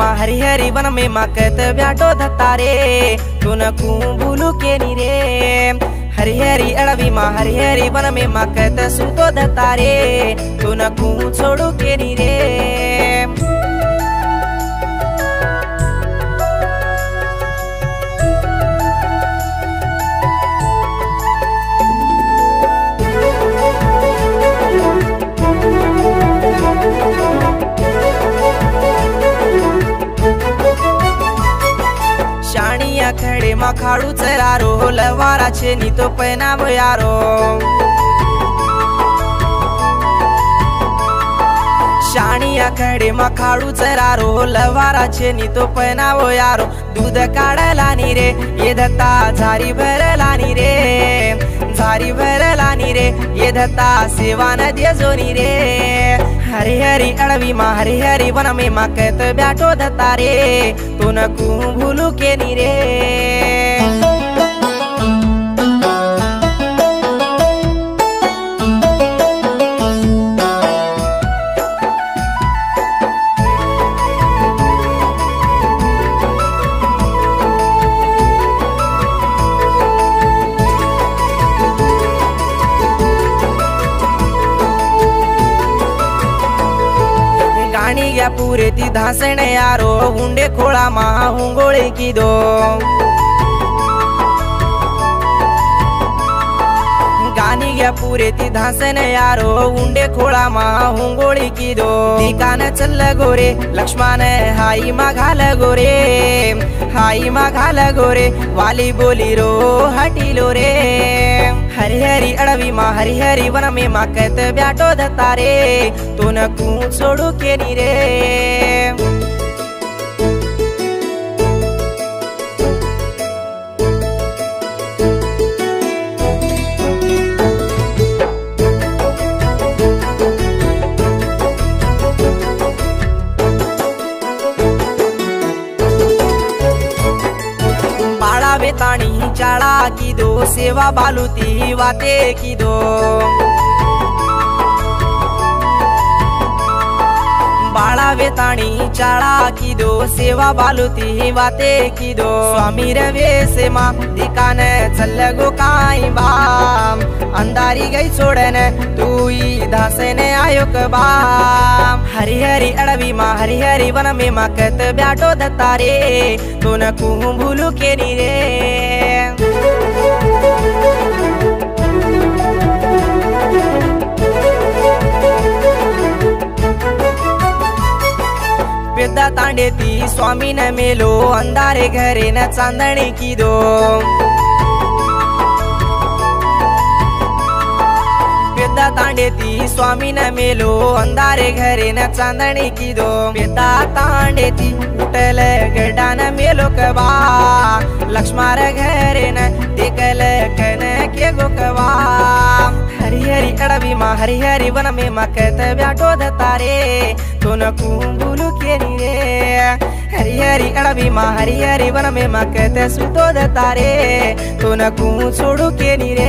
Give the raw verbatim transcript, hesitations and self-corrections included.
माँ हरी हरी वन में माँ कहते ब्याटो धतारे तो न कुंभुलू के निरे। हरी हरी अड़वीमा हरी हरी वन में माँ कहते सुतो धतारे तो न कुं छोड़ू के निरे। खड़े मा खाड़ू चरारो लवारा छे नी तो पहनाव यारो। शानिया खड़े मा खाड़ू चरारो लवारा छे नी तो पहनाव यारो। दूध काढला नी रे ये धता झारी भरला नी रे, झारी भरला नी रे ये धता सेवा न देजो नी रे। हरी हरी अड़वी माँ हरी हरी वन में माँ कहत ब्याटो धतारे तो न कुंभुलू के नी रे। या पूरे ती धासण यारो हुंडे खोला माँ हुंगोळे की दो। गानी या पूरे ती धासण यारो हुंडे खोला माँ हुंगोळे की दो। ठिकाण चल गोरे लक्ष्मण हाई मा घाल गोरे, हाई मा घाल गोरे वाली बोली रो हटीलो रे। हरी हरी अड़वी माँ हरी हरी वन में माँ कहते ब्याटो धतारे तो न कुं छोड़ू के नी रे। ताणी चाड़ा की दो सेवा बालूती वाते की दो। बाड़ा वेताणी चाड़ा की दो सेवा बालूती वाते की दो। स्वामी रवे से माँ दिकान चल गो काई बाम अंधारी गई छोड़ने तू ही धासने आयो कबाम। हरी हरी अड़वी माँ हरी हरी वन में माँ कहत ब्याटो धतारे तो न कुंभुलू के नी रे। पेदा तांडे ती स्वामी न मेलो अंधारे घरे न चांदणी की दो। पेदा तांडे ती स्वामी न मेलो अंधारे घरे न चांदणी की दो। पेदा तांडे ती उठल गड्डा न मेलो कबा लक्ष्मण घरे न देखल कन के गो कबा। हरी हरी अड़वी माँ हरी हरी वन में माँ कहत ब्याटो धतारे तो न कुंभुलू के नी रे। हरी हरी अड़वी माँ हरी हरी वन में माँ कहते सुतो धतारे तो न कुं छोड़ू के नी रे।